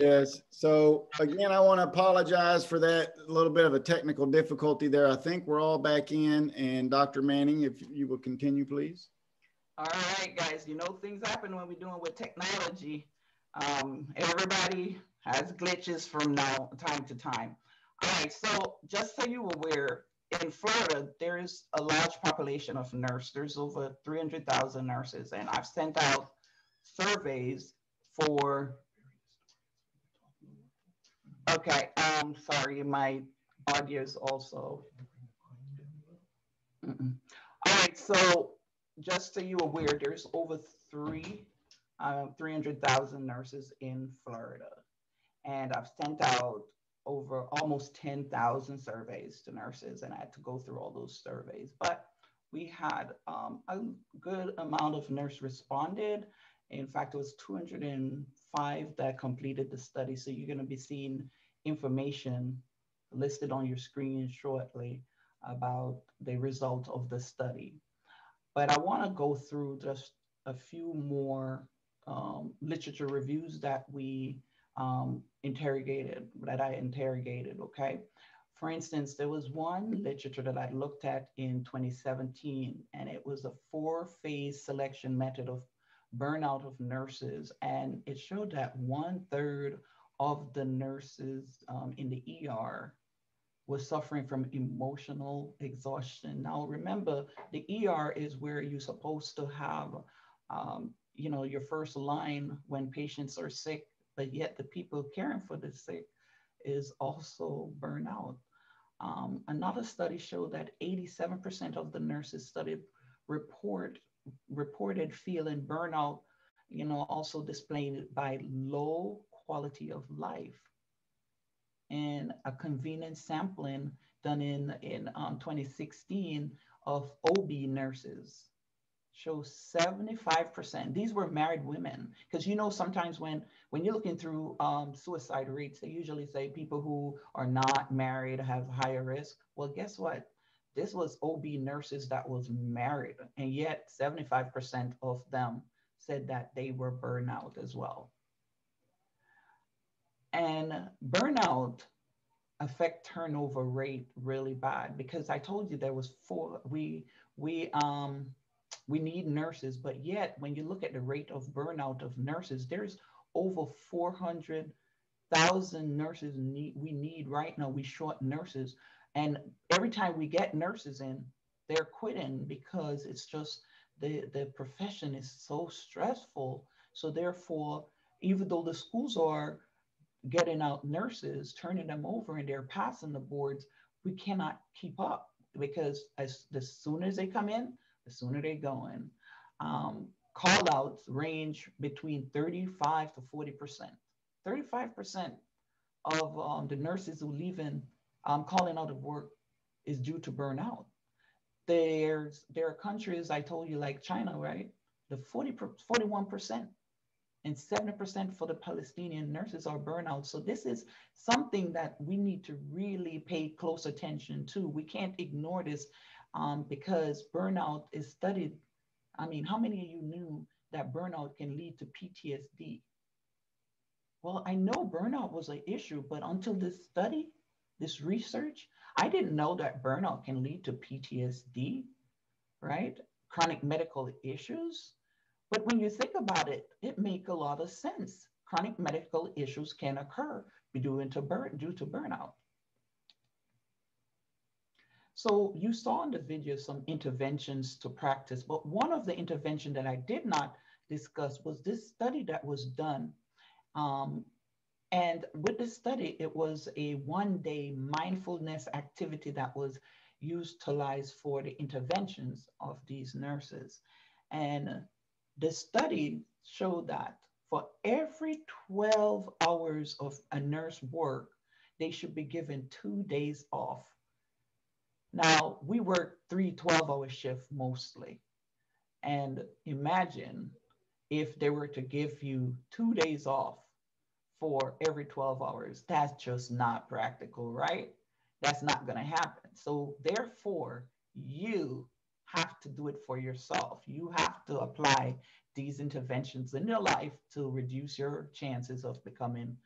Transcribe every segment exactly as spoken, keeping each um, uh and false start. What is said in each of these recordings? Yes. So again, I want to apologize for that little bit of a technical difficulty there. I think we're all back in, and Doctor Manning, if you will continue, please. All right, guys, you know, things happen when we're doing with technology. Um, everybody has glitches from now time to time. All right, so just so you're aware, in Florida, there is a large population of nurses. There's over three hundred thousand nurses, and I've sent out surveys for, okay, I'm sorry, my audio is also. Mm-mm. All right, so just so you're aware, there's over three, uh, three hundred thousand nurses in Florida, and I've sent out over almost ten thousand surveys to nurses, and I had to go through all those surveys. But we had um, a good amount of nurses responded. In fact, it was two hundred five that completed the study. So you're gonna be seeing information listed on your screen shortly about the result of the study. But I wanna go through just a few more um, literature reviews that we um, interrogated, that I interrogated, okay? For instance, there was one literature that I looked at in twenty seventeen, and it was a four-phase selection method of burnout of nurses, and it showed that one third of the nurses um, in the E R was suffering from emotional exhaustion. Now remember, the E R is where you're supposed to have, um, you know, your first line when patients are sick, but yet the people caring for the sick is also burnout. Um, another study showed that eighty-seven percent of the nurses studied report reported feeling burnout, you know, also displayed by low quality of life. And a convenient sampling done in, in um, twenty sixteen of O B nurses shows seventy-five percent. These were married women, because, you know, sometimes when, when you're looking through um, suicide rates, they usually say people who are not married have higher risk. Well, guess what? This was O B nurses that was married, and yet seventy-five percent of them said that they were burnout as well. And burnout affect turnover rate really bad, because I told you there was four, we, we, um, we need nurses, but yet when you look at the rate of burnout of nurses, there's over four hundred thousand nurses need, we need right now, we short nurses. And every time we get nurses in, they're quitting because it's just the, the profession is so stressful. So therefore, even though the schools are getting out nurses, turning them over, and they're passing the boards, we cannot keep up, because as the sooner as they come in, the sooner they're going. Um, call outs range between thirty-five to forty percent. thirty-five percent of um, the nurses who leave in Um, calling out of work is due to burnout. There's, there are countries, I told you, like China, right? The forty, forty-one percent and seventy percent for the Palestinian nurses are burnout. So this is something that we need to really pay close attention to. We can't ignore this um, because burnout is studied. I mean, how many of you knew that burnout can lead to P T S D? Well, I know burnout was an issue, but until this study, this research, I didn't know that burnout can lead to P T S D, right? Chronic medical issues. But when you think about it, it makes a lot of sense. Chronic medical issues can occur due to burn, due to burnout. So you saw in the video some interventions to practice, but one of the interventions that I did not discuss was this study that was done. Um, And with this study, it was a one-day mindfulness activity that was utilized for the interventions of these nurses. And the study showed that for every twelve hours of a nurse work, they should be given two days off. Now, we work three twelve-hour shifts mostly. And imagine if they were to give you two days off for every twelve hours, that's just not practical, right? That's not gonna happen. So therefore, you have to do it for yourself. You have to apply these interventions in your life to reduce your chances of becoming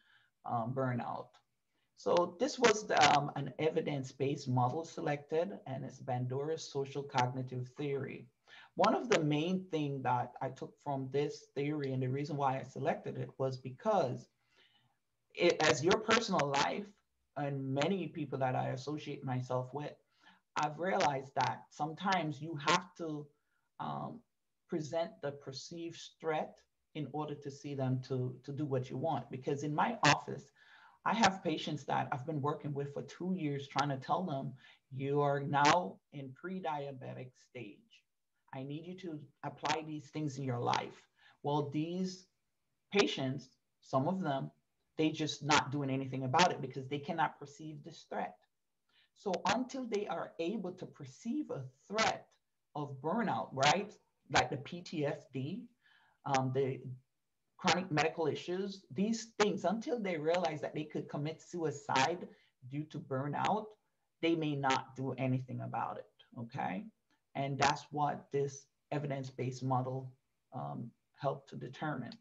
um, burnout. So this was the, um, an evidence-based model selected, and it's Bandura's social cognitive theory. One of the main things that I took from this theory, and the reason why I selected it, was because it, as your personal life and many people that I associate myself with, I've realized that sometimes you have to um, present the perceived threat in order to see them to, to do what you want. Because in my office, I have patients that I've been working with for two years trying to tell them, you are now in pre-diabetic stage. I need you to apply these things in your life. Well, these patients, some of them, they just not doing anything about it because they cannot perceive this threat. So until they are able to perceive a threat of burnout, right? Like the P T S D, um, the chronic medical issues, these things, until they realize that they could commit suicide due to burnout, they may not do anything about it, okay? And that's what this evidence-based model um, helped to determine.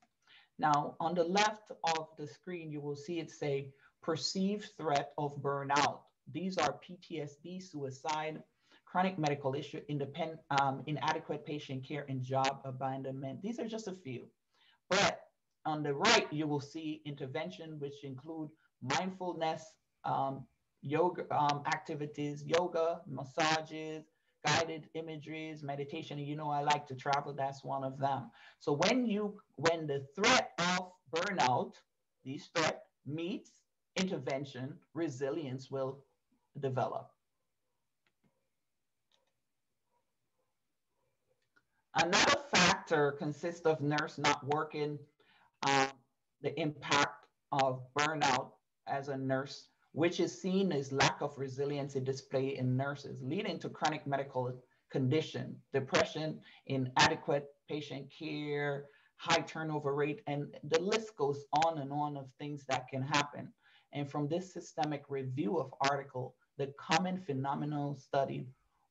Now, on the left of the screen, you will see it say, perceived threat of burnout. These are P T S D, suicide, chronic medical issue, independent, um, inadequate patient care, and job abandonment. These are just a few. But on the right, you will see intervention, which include mindfulness, um, yoga um, activities, yoga, massages, guided imageries, meditation. You know, I like to travel, that's one of them. So when you, when the threat of burnout, these threat meets intervention, resilience will develop. Another factor consists of nurse not working, um, the impact of burnout as a nurse, which is seen as lack of resiliency display in nurses, leading to chronic medical condition, depression, inadequate patient care, high turnover rate, and the list goes on and on of things that can happen. And from this systemic review of article, the common phenomenon studied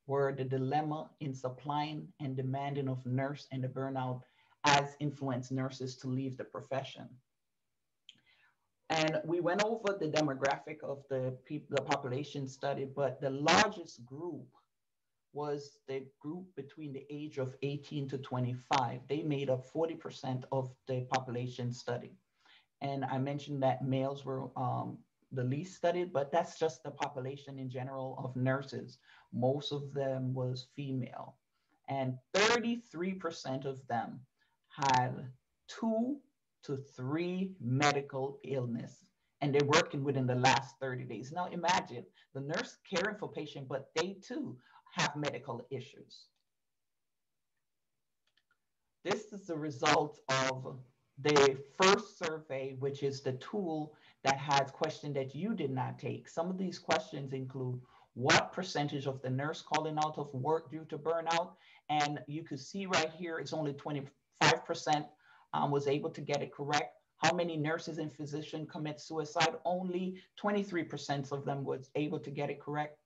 were the dilemma in supplying and demanding of nurse and the burnout as influenced nurses to leave the profession. And we went over the demographic of the, people, the population study, but the largest group was the group between the age of eighteen to twenty-five. They made up forty percent of the population study. And I mentioned that males were um, the least studied, but that's just the population in general of nurses. Most of them was female. And thirty-three percent of them had two to three medical illness, and they're working within the last thirty days. Now imagine the nurse caring for patient, but they too have medical issues. This is the result of the first survey, which is the tool that has questions that you did not take. Some of these questions include what percentage of the nurse calling out of work due to burnout, and you could see right here, it's only twenty-five percent Um, was able to get it correct. How many nurses and physicians commit suicide? Only twenty-three percent of them was able to get it correct.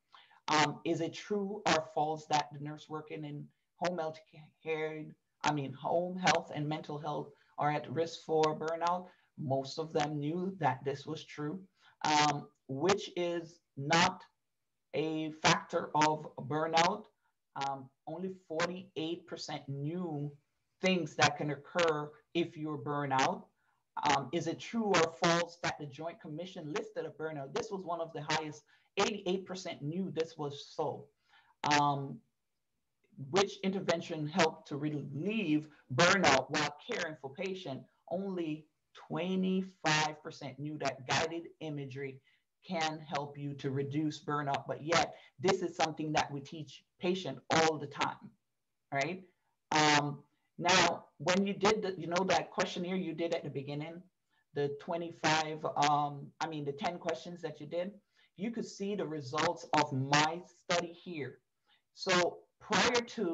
Um, is it true or false that the nurse working in home health care, I mean, home health and mental health are at risk for burnout? Most of them knew that this was true, um, which is not a factor of burnout. Um, only forty-eight percent knew things that can occur if you're burnout. Um, is it true or false that the Joint Commission listed a burnout? This was one of the highest, eighty-eight percent knew this was so. Um, which intervention helped to relieve burnout while caring for patient? Only twenty-five percent knew that guided imagery can help you to reduce burnout, but yet this is something that we teach patient all the time, right? Um, Now, when you did, the, you know, that questionnaire you did at the beginning, the twenty-five, um, I mean, the ten questions that you did, you could see the results of my study here. So prior to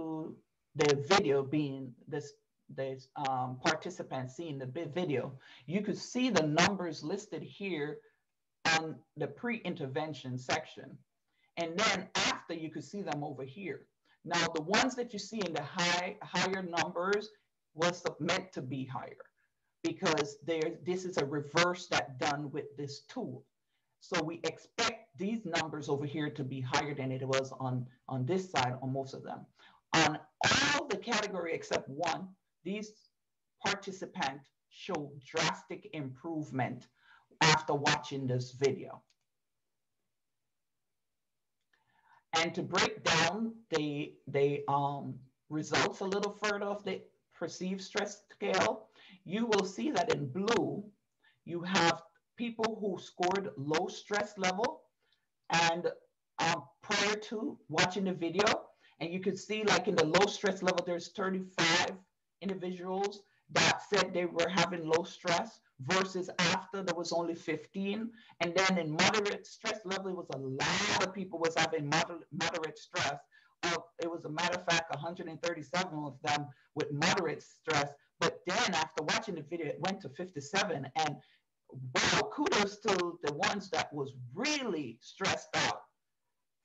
the video being this, this um, participants seeing the video, you could see the numbers listed here on the pre-intervention section. And then after, you could see them over here. Now, the ones that you see in the high, higher numbers was meant to be higher. because there, this is a reverse that done with this tool. So we expect these numbers over here to be higher than it was on, on this side, on most of them. On all the category except one, these participants show drastic improvement after watching this video. And to break down the, the um, results a little further of the perceived stress scale, you will see that in blue, you have people who scored low stress level and um, prior to watching the video. And you could see like in the low stress level, there's thirty-five individuals that said they were having low stress versus after there was only fifteen. And then in moderate stress level, it was a lot of people was having moderate, moderate stress. Uh, it was a matter of fact, one hundred thirty-seven of them with moderate stress. But then after watching the video, it went to fifty-seven. And wow, kudos to the ones that was really stressed out.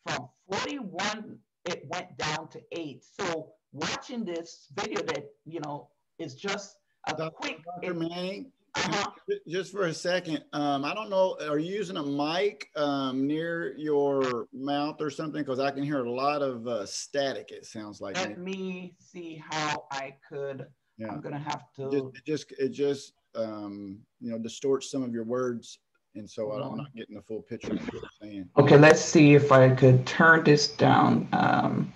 From forty-one, it went down to eight. So watching this video that, you know, is just a Doctor quick- Doctor Manning, uh-huh. just for a second, um, I don't know, are you using a mic um, near your mouth or something? Because I can hear a lot of uh, static, it sounds like. Let me see how I could, yeah. I'm gonna have to- just, It just, it just um, you know, distorts some of your words. And so mm-hmm. I'm not getting the full picture of what you're saying. Okay, let's see if I could turn this down. Um,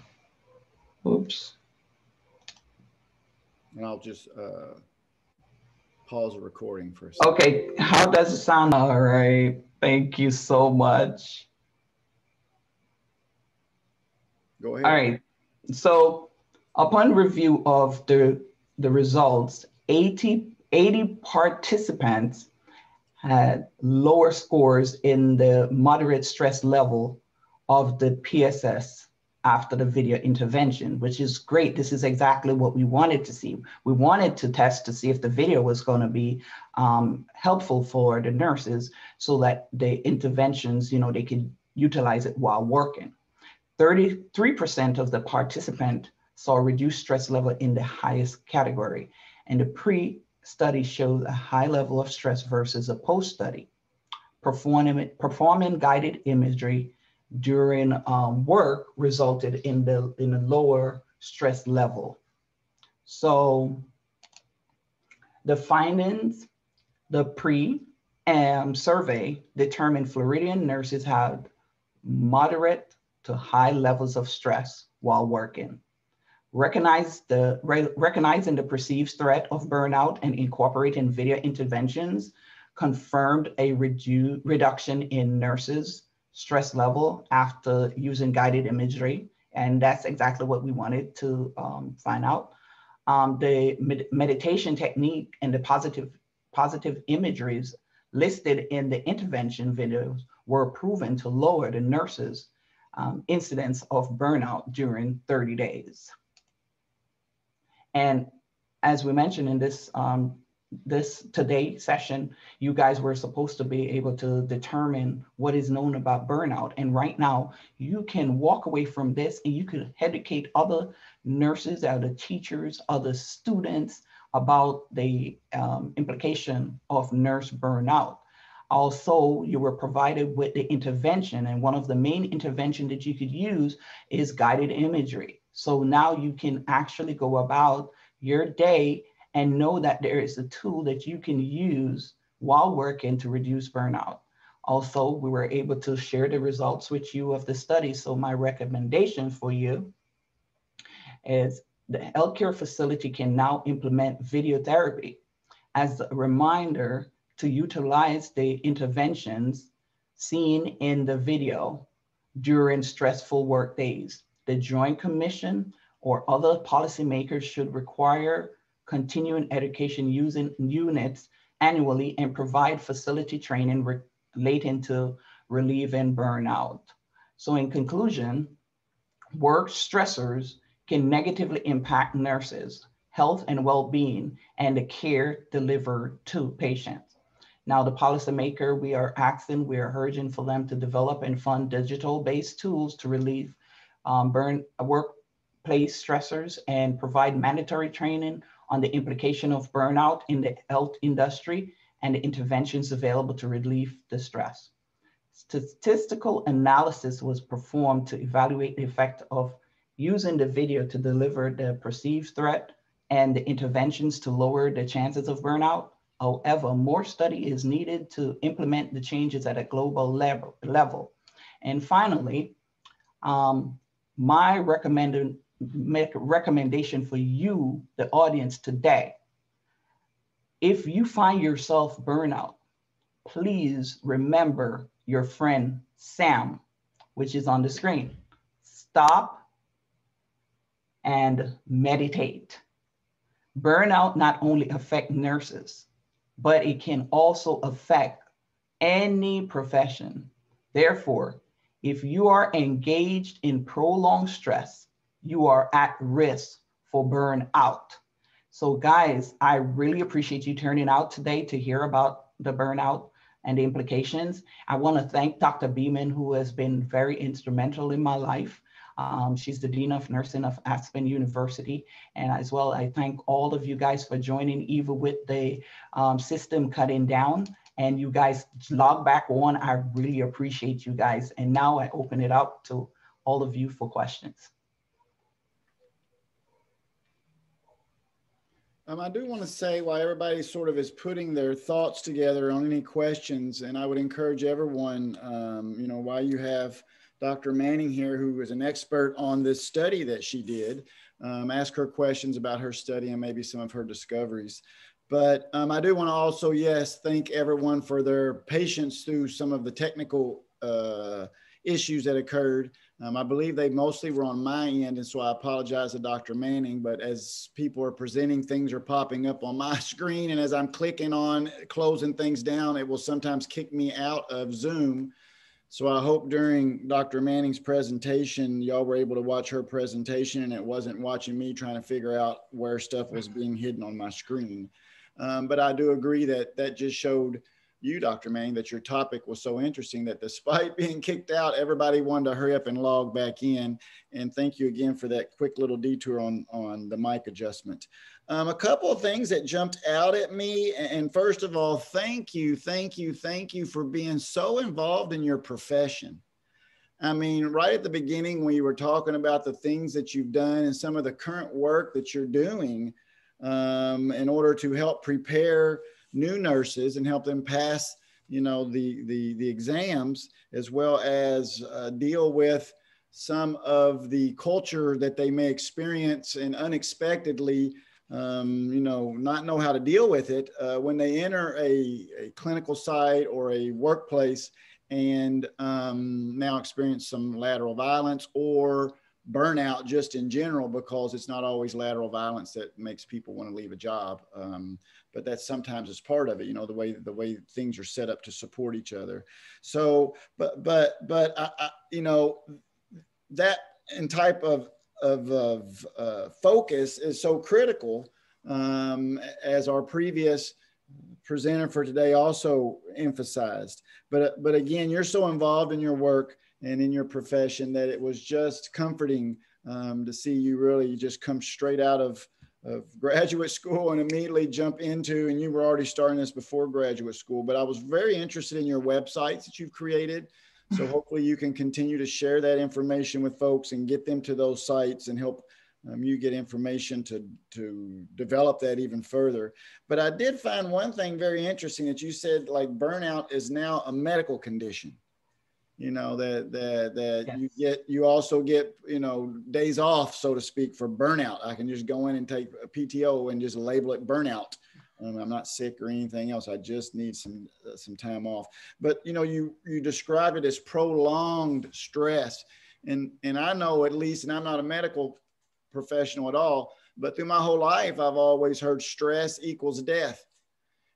oops. And I'll just uh, pause the recording for a second. Okay, how does it sound? All right, thank you so much. Go ahead. All right, so upon review of the, the results, eighty, eighty participants had lower scores in the moderate stress level of the P S S after the video intervention, which is great. This is exactly what we wanted to see. We wanted to test to see if the video was going to be um, helpful for the nurses so that the interventions, you know, they could utilize it while working. thirty-three percent of the participants saw reduced stress level in the highest category, and the pre-study showed a high level of stress versus a post-study. Performing, performing guided imagery during um, work resulted in the in a lower stress level. So the findings, the pre um, survey determined Floridian nurses had moderate to high levels of stress while working. Recognize the, re recognizing the perceived threat of burnout and incorporating video interventions confirmed a redu reduction in nurses' stress level after using guided imagery. And that's exactly what we wanted to um, find out. Um, the med meditation technique and the positive, positive imageries listed in the intervention videos were proven to lower the nurses' um, incidence of burnout during thirty days. And as we mentioned in this, um, this today session, you guys were supposed to be able to determine what is known about burnout. And right now you can walk away from this and you could educate other nurses, other teachers, other students about the um, implication of nurse burnout. Also, you were provided with the intervention, and one of the main intervention that you could use is guided imagery. So now you can actually go about your day and know that there is a tool that you can use while working to reduce burnout. Also, we were able to share the results with you of the study. So my recommendation for you is the healthcare facility can now implement video therapy as a reminder to utilize the interventions seen in the video during stressful work days. The Joint Commission or other policymakers should require continuing education using units annually and provide facility training relating to relieving burnout. So in conclusion, work stressors can negatively impact nurses' health and well-being and the care delivered to patients. Now the policymaker, we are asking, we are urging for them to develop and fund digital-based tools to relieve um, burn workplace stressors and provide mandatory training on the implication of burnout in the health industry and the interventions available to relieve the stress. Statistical analysis was performed to evaluate the effect of using the video to deliver the perceived threat and the interventions to lower the chances of burnout. However, more study is needed to implement the changes at a global level. level. And finally, um, my recommended make a recommendation for you, the audience today. If you find yourself burnout, please remember your friend Sam, which is on the screen. Stop and meditate. Burnout not only affects nurses, but it can also affect any profession. Therefore, if you are engaged in prolonged stress, you are at risk for burnout. So guys, I really appreciate you turning out today to hear about the burnout and the implications. I want to thank Doctor Beeman, who has been very instrumental in my life. Um, she's the Dean of Nursing of Aspen University. And as well, I thank all of you guys for joining, even with the um, system cutting down. And you guys log back on. I really appreciate you guys. And now I open it up to all of you for questions. Um, I do want to say, while everybody sort of is putting their thoughts together on any questions, and I would encourage everyone, um, you know, while you have Doctor Manning here, who is an expert on this study that she did, um, ask her questions about her study and maybe some of her discoveries. But um, I do want to also, yes, thank everyone for their patience through some of the technical uh, issues that occurred. Um, I believe they mostly were on my end, and so I apologize to Doctor Manning, but as people are presenting, things are popping up on my screen, and as I'm clicking on closing things down, it will sometimes kick me out of Zoom. So I hope during Doctor Manning's presentation, y'all were able to watch her presentation and it wasn't watching me trying to figure out where stuff was being hidden on my screen. Um, but I do agree that that just showed you, Doctor Manning, that your topic was so interesting that despite being kicked out, everybody wanted to hurry up and log back in. And thank you again for that quick little detour on, on the mic adjustment. Um, a couple of things that jumped out at me. And first of all, thank you, thank you, thank you for being so involved in your profession. I mean, right at the beginning, when you were talking about the things that you've done and some of the current work that you're doing um, in order to help prepare new nurses and help them pass, you know, the, the, the exams, as well as uh, deal with some of the culture that they may experience and unexpectedly, um, you know, not know how to deal with it uh, when they enter a, a clinical site or a workplace and um, now experience some lateral violence or burnout just in general, because it's not always lateral violence that makes people want to leave a job. Um, but that sometimes is part of it, you know, the way, the way things are set up to support each other. So, but, but, but, I, I, you know, that and type of, of, of uh, focus is so critical, um, as our previous presenter for today also emphasized. But, but again, you're so involved in your work and in your profession that it was just comforting um, to see you really just come straight out of, of graduate school and immediately jump into, and you were already starting this before graduate school, but I was very interested in your websites that you've created. So hopefully you can continue to share that information with folks and get them to those sites and help um, you get information to, to develop that even further. But I did find one thing very interesting that you said, like, burnout is now a medical condition. You know, that that, that yes. you get, you also get, you know, days off, so to speak, for burnout. I can just go in and take a P T O and just label it burnout. Um, I'm not sick or anything else. I just need some uh, some time off. But, you know, you you describe it as prolonged stress. And, and I know at least, and I'm not a medical professional at all, but through my whole life, I've always heard stress equals death.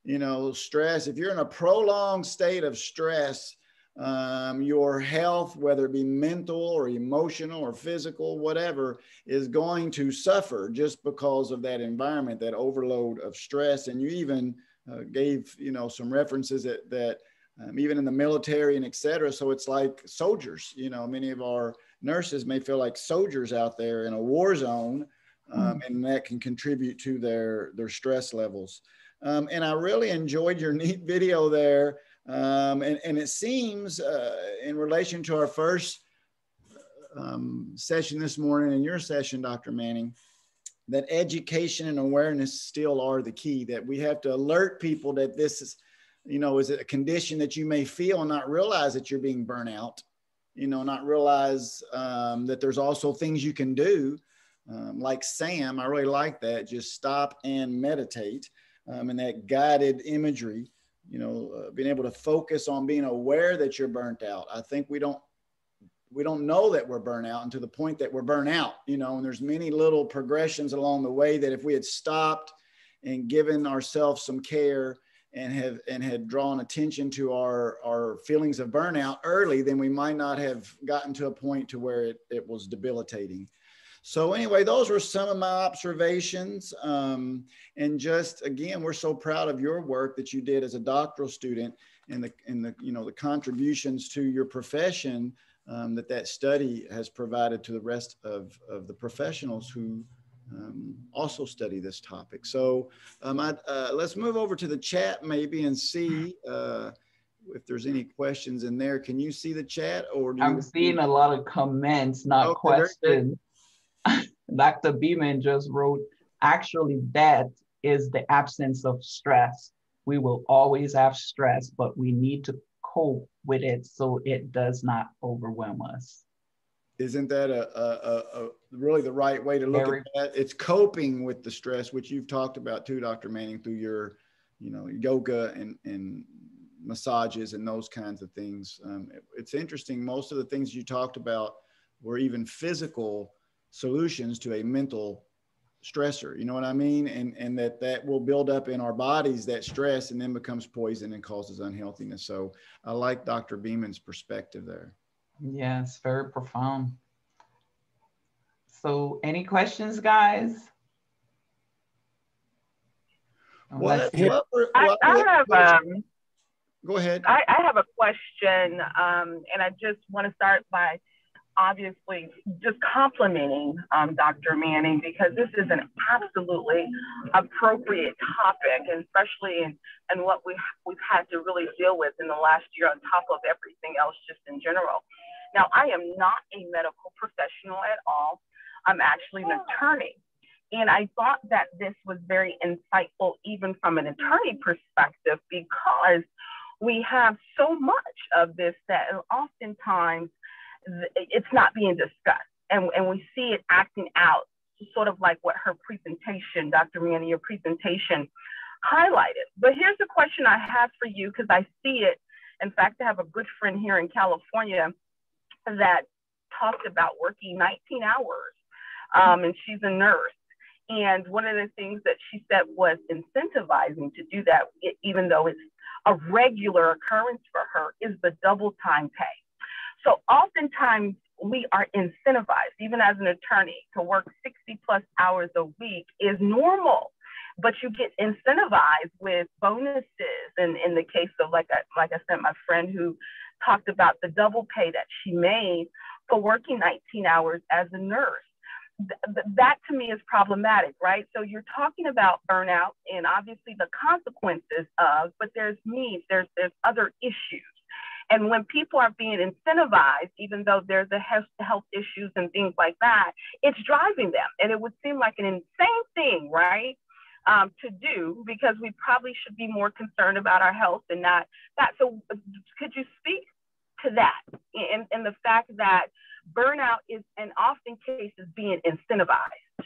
You know, stress, if you're in a prolonged state of stress, Um, your health, whether it be mental or emotional or physical, whatever, is going to suffer just because of that environment, that overload of stress. And you even uh, gave, you know, some references that, that um, even in the military and et cetera. So it's like soldiers, you know, many of our nurses may feel like soldiers out there in a war zone um, and that can contribute to their, their stress levels. Um, and I really enjoyed your neat video there. Um, and, and it seems uh, in relation to our first um, session this morning and your session, Doctor Manning, that education and awareness still are the key, that we have to alert people that this is, you know, is it a condition that you may feel and not realize that you're being burnt out, you know, not realize um, that there's also things you can do. Um, like SAM, I really like that, just stop and meditate, um, and that guided imagery, you know, uh, being able to focus on being aware that you're burnt out. I think we don't, we don't know that we're burnt out until the point that we're burnt out, you know, and there's many little progressions along the way that if we had stopped and given ourselves some care and have, and had drawn attention to our, our feelings of burnout early, then we might not have gotten to a point to where it, it was debilitating. So anyway, those were some of my observations. Um, and just, again, we're so proud of your work that you did as a doctoral student and the, and the, you know, the contributions to your profession um, that that study has provided to the rest of, of the professionals who um, also study this topic. So um, I, uh, let's move over to the chat maybe and see uh, if there's any questions in there. Can you see the chat? Or do I'm you seeing a lot of comments, not okay, questions. Doctor Beeman just wrote, actually, that is the absence of stress. We will always have stress, but we need to cope with it so it does not overwhelm us. Isn't that a, a, a, a really the right way to look Very, at that? It's coping with the stress, which you've talked about too, Doctor Manning, through your, you know, yoga and, and massages and those kinds of things. Um, it, it's interesting. Most of the things you talked about were even physical solutions to a mental stressor, you know what I mean? And, and that that will build up in our bodies, that stress, and then becomes poison and causes unhealthiness. So I like Doctor Beeman's perspective there. Yes, very profound. So any questions, guys? Well, well, well, I, I well, have, well, um, go ahead. I, I have a question, um, and I just want to start by obviously just complimenting um, Doctor Manning, because this is an absolutely appropriate topic, and especially in, in what we, we've had to really deal with in the last year on top of everything else just in general. Now, I am not a medical professional at all. I'm actually an attorney. And I thought that this was very insightful, even from an attorney perspective, because we have so much of this that oftentimes it's not being discussed, and, and we see it acting out, sort of like what her presentation, Doctor Manning, your presentation highlighted. But here's a question I have for you, because I see it. In fact, I have a good friend here in California that talked about working nineteen hours, um, and she's a nurse. And one of the things that she said was incentivizing to do that, even though it's a regular occurrence for her, is the double time pay. So oftentimes we are incentivized, even as an attorney, to work sixty plus hours a week is normal, but you get incentivized with bonuses. And in the case of, like I, like I said, my friend who talked about the double pay that she made for working nineteen hours as a nurse, th that to me is problematic, right? So you're talking about burnout and obviously the consequences of, but there's needs, there's, there's other issues. And when people are being incentivized, even though there's the health issues and things like that, it's driving them. And it would seem like an insane thing, right, um, to do, because we probably should be more concerned about our health and not that. So could you speak to that and, and the fact that burnout is, in often cases, being incentivized?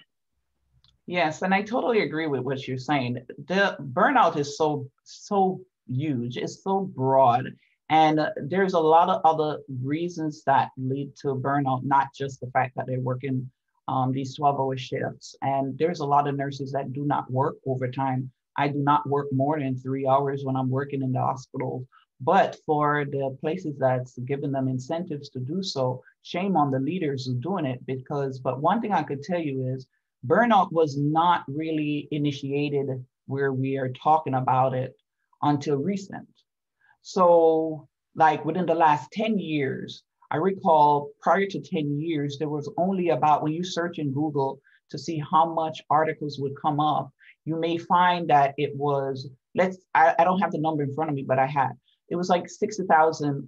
Yes, and I totally agree with what you're saying. The burnout is so, so huge. It's so broad. And there's a lot of other reasons that lead to burnout, not just the fact that they're working um, these twelve hour shifts. And there's a lot of nurses that do not work overtime. I do not work more than three hours when I'm working in the hospital. But for the places that's giving them incentives to do so, shame on the leaders who are doing it. Because, but one thing I could tell you is burnout was not really initiated where we are talking about it until recent. So like within the last ten years, I recall prior to ten years, there was only about, when you search in Google, to see how much articles would come up, you may find that it was, let's, I, I don't have the number in front of me, but I had, it was like sixty thousand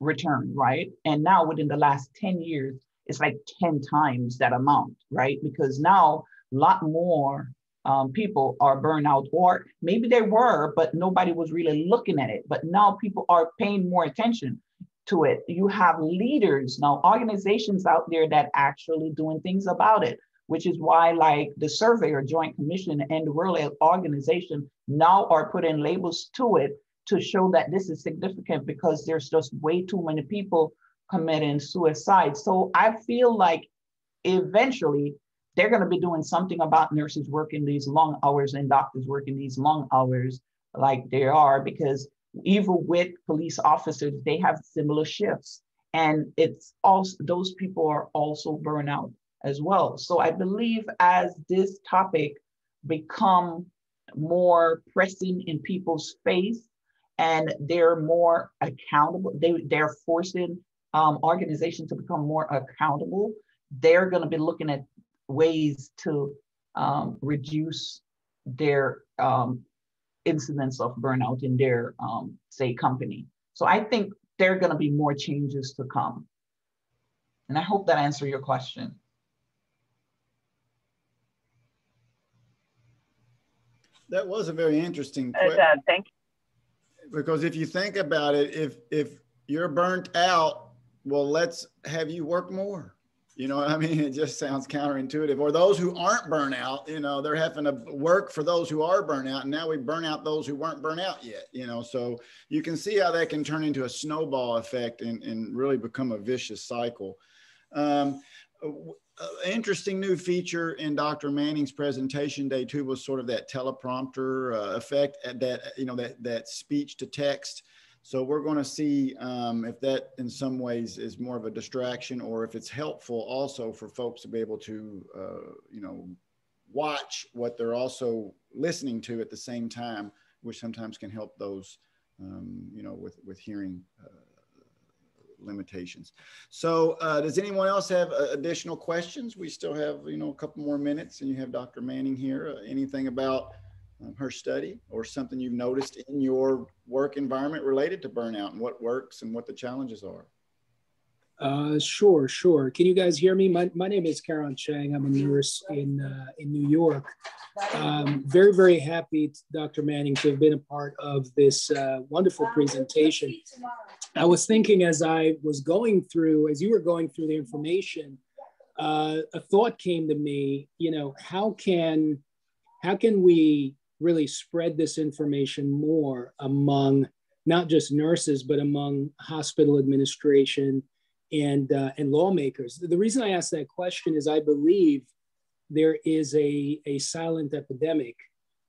return, right? And now within the last ten years, it's like ten times that amount, right? Because now a lot more um, people are burnout, or maybe they were, but nobody was really looking at it. But now people are paying more attention to it. You have leaders now, organizations out there that actually doing things about it, which is why like the survey or Joint Commission and the World Health Organization now are putting labels to it to show that this is significant, because there's just way too many people committing suicide. So I feel like eventually they're going to be doing something about nurses working these long hours and doctors working these long hours like they are, because even with police officers, they have similar shifts. And it's also, those people are also burnout as well. So I believe as this topic become more pressing in people's face, and they're more accountable, they, they're forcing um, organizations to become more accountable, they're going to be looking at ways to um, reduce their um, incidence of burnout in their, um, say, company. So I think there are going to be more changes to come. And I hope that answered your question. That was a very interesting question. Uh, thank you. Because if you think about it, if if you're burnt out, well, let's have you work more. You know what I mean? It just sounds counterintuitive. Or those who aren't burnt out, you know, they're having to work for those who are burnt out. And now we burn out those who weren't burnt out yet, you know. So you can see how that can turn into a snowball effect and, and really become a vicious cycle. Um, interesting new feature in Doctor Manning's presentation day two was sort of that teleprompter uh, effect, that, you know, that, that speech to text. So we're going to see um, if that in some ways is more of a distraction, or if it's helpful also for folks to be able to, uh, you know, watch what they're also listening to at the same time, which sometimes can help those, um, you know, with, with hearing uh, limitations. So uh, does anyone else have uh, additional questions? We still have, you know, a couple more minutes, and you have Doctor Manning here. Uh, anything about her study or something you've noticed in your work environment related to burnout and what works and what the challenges are? Uh, sure, sure. Can you guys hear me? My, my name is Karen Chang. I'm a nurse in, uh, in New York. Um, very, very happy, Doctor Manning, to have been a part of this uh, wonderful presentation. I was thinking as I was going through, as you were going through the information, uh, a thought came to me, you know, how can, how can we really spread this information more among not just nurses, but among hospital administration and, uh, and lawmakers. The reason I ask that question is I believe there is a, a silent epidemic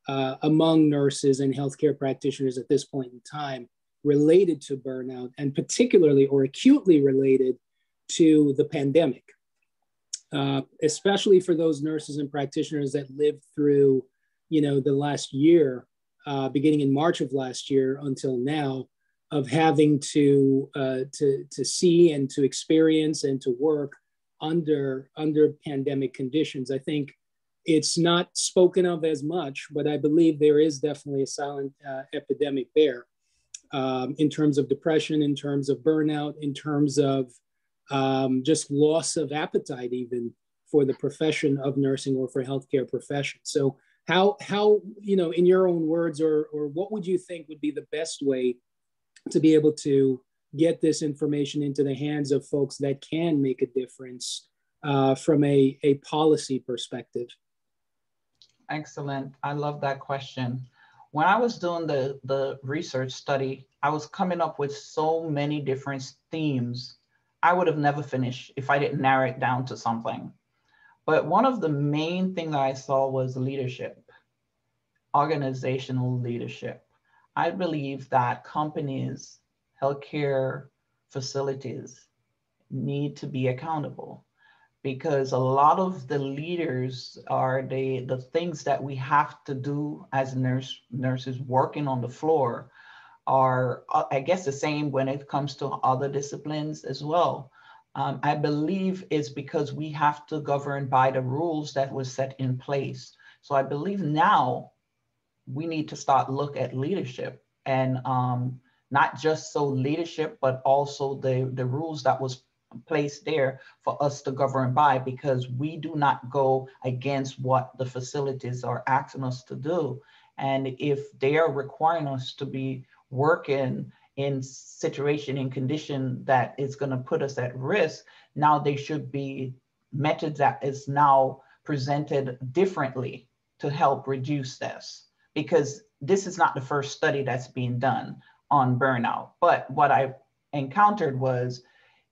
uh, among nurses and healthcare practitioners at this point in time related to burnout, and particularly or acutely related to the pandemic, uh, especially for those nurses and practitioners that lived through, you know, the last year, uh, beginning in March of last year until now, of having to uh, to to see and to experience and to work under under pandemic conditions. I think it's not spoken of as much, but I believe there is definitely a silent uh, epidemic there um, in terms of depression, in terms of burnout, in terms of um, just loss of appetite, even for the profession of nursing or for healthcare profession. So. How, how, you know, in your own words, or, or what would you think would be the best way to be able to get this information into the hands of folks that can make a difference uh, from a, a policy perspective? Excellent. I love that question. When I was doing the, the research study, I was coming up with so many different themes. I would have never finished if I didn't narrow it down to something. But one of the main things that I saw was leadership, organizational leadership. I believe that companies, healthcare facilities need to be accountable, because a lot of the leaders are the, the things that we have to do as nurse, nurses working on the floor are, I guess, the same when it comes to other disciplines as well. Um, I believe it's because we have to govern by the rules that were set in place. So I believe now we need to start look at leadership and um, not just so leadership, but also the, the rules that was placed there for us to govern by, because we do not go against what the facilities are asking us to do. And if they are requiring us to be working in situation and condition that is going to put us at risk, now they should be methods that is now presented differently to help reduce this, because this is not the first study that's being done on burnout. But what I encountered was,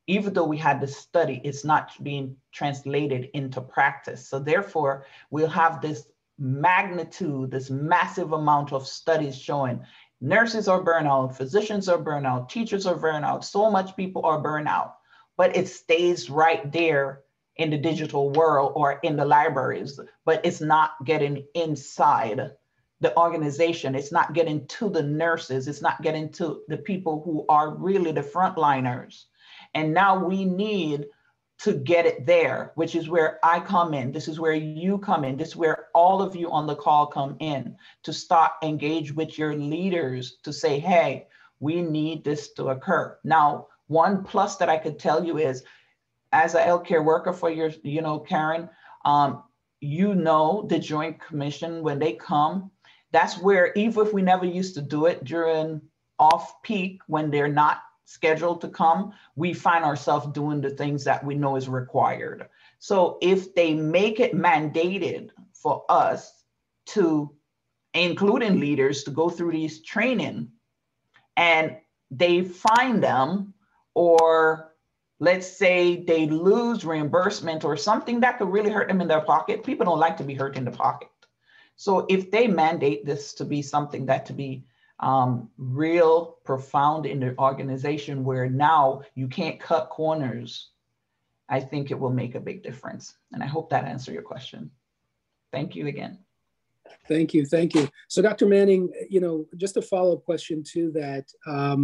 even though we had the study, it's not being translated into practice. So therefore, we'll have this magnitude, this massive amount of studies showing nurses are burnout, physicians are burnout, teachers are burnout, so much people are burnout, but it stays right there in the digital world or in the libraries, but it's not getting inside the organization. It's not getting to the nurses. It's not getting to the people who are really the frontliners. And now we need to get it there, which is where I come in. This is where you come in. This is where all of you on the call come in to start engage with your leaders to say, hey, we need this to occur. Now, one plus that I could tell you is, as a healthcare worker for your, you know, Karen, um, you know, the Joint Commission, when they come, that's where, even if we never used to do it during off peak, when they're not scheduled to come, we find ourselves doing the things that we know is required. So if they make it mandated for us to, including leaders, to go through these training, and they find them, or let's say they lose reimbursement or something that could really hurt them in their pocket, people don't like to be hurt in the pocket. So if they mandate this to be something that to be Um, real profound in the organization where now you can't cut corners, I think it will make a big difference. And I hope that answered your question. Thank you again. Thank you, thank you. So Doctor Manning, you know, just a follow-up question to that. Um,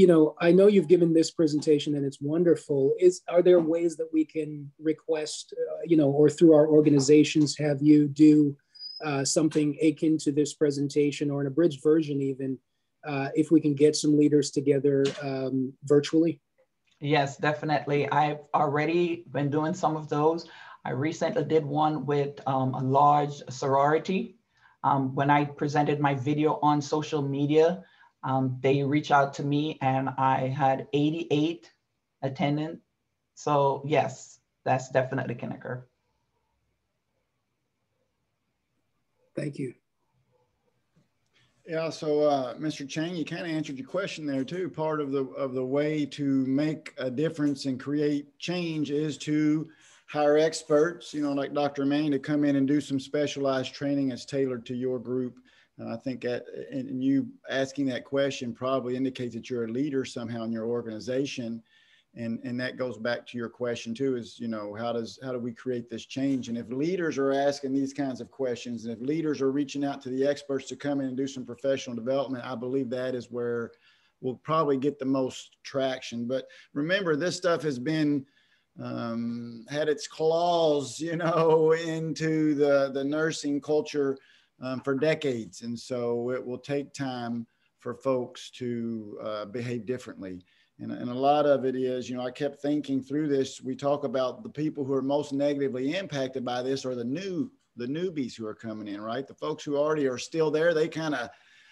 you know, I know you've given this presentation and it's wonderful. Is, are there ways that we can request, uh, you know, or through our organizations have you do Uh, something akin to this presentation or an abridged version even, uh, if we can get some leaders together um, virtually? Yes, definitely. I've already been doing some of those. I recently did one with um, a large sorority. Um, when I presented my video on social media, um, they reached out to me and I had eighty-eight attendants. So yes, that's definitely can occur. Thank you. Yeah, so uh, Mister Chang, you kind of answered your question there too. Part of the of the way to make a difference and create change is to hire experts, you know, like Doctor Manning, to come in and do some specialized training that's tailored to your group. And I think that, and you asking that question probably indicates that you're a leader somehow in your organization. And, and that goes back to your question too, is, you know, how does, how do we create this change? And if leaders are asking these kinds of questions, and if leaders are reaching out to the experts to come in and do some professional development, I believe that is where we'll probably get the most traction. But remember, this stuff has been, um, had its claws, you know, into the, the nursing culture um, for decades. And so it will take time for folks to uh, behave differently. And, and a lot of it is, you know, I kept thinking through this. We talk about the people who are most negatively impacted by this are the new, the newbies who are coming in, right? The folks who already are still there, they kind of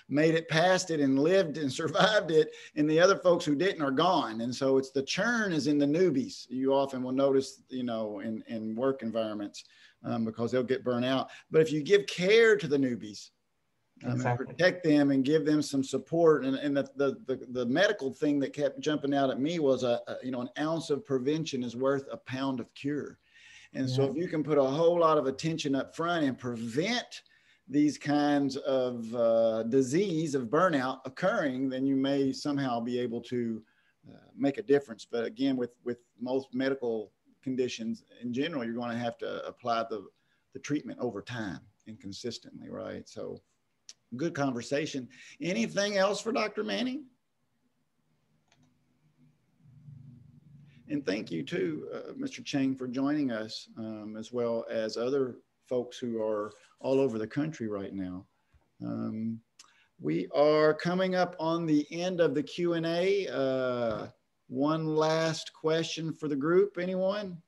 made it past it and lived and survived it. And the other folks who didn't are gone. And so it's the churn is in the newbies. You often will notice, you know, in, in work environments um, because they'll get burnt out. But if you give care to the newbies, Um, exactly. And protect them and give them some support. And, and the, the, the, the medical thing that kept jumping out at me was, a, a, you know, an ounce of prevention is worth a pound of cure. And yeah. So if you can put a whole lot of attention up front and prevent these kinds of uh, disease of burnout occurring, then you may somehow be able to uh, make a difference. But again, with, with most medical conditions in general, you're going to have to apply the, the treatment over time and consistently, right? So good conversation. Anything else for Doctor Manning? And thank you too, uh, Mister Chang, for joining us, um, as well as other folks who are all over the country right now. Um, we are coming up on the end of the Q and A. Uh, one last question for the group, anyone?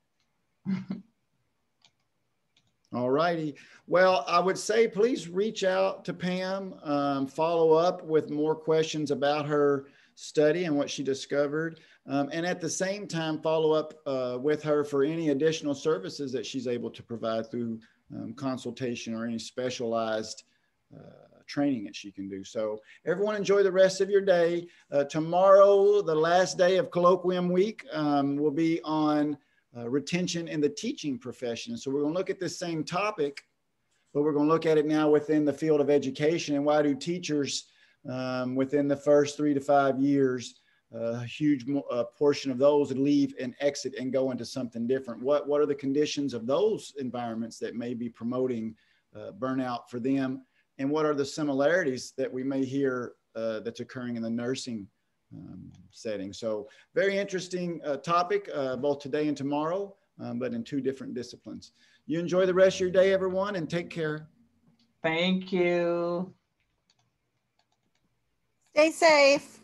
All righty. Well, I would say please reach out to Pam, um, follow up with more questions about her study and what she discovered. Um, and at the same time, follow up uh, with her for any additional services that she's able to provide through um, consultation or any specialized uh, training that she can do. So everyone enjoy the rest of your day. Uh, tomorrow, the last day of Colloquium Week, um, will be on Uh, retention in the teaching profession. So we're going to look at this same topic, but we're going to look at it now within the field of education, and why do teachers um, within the first three to five years, a uh, huge uh, portion of those leave and exit and go into something different. What, what are the conditions of those environments that may be promoting uh, burnout for them? And what are the similarities that we may hear uh, that's occurring in the nursing Um, setting. So very interesting uh, topic, uh, both today and tomorrow, um, but in two different disciplines. You enjoy the rest of your day, everyone, and take care. Thank you. Stay safe.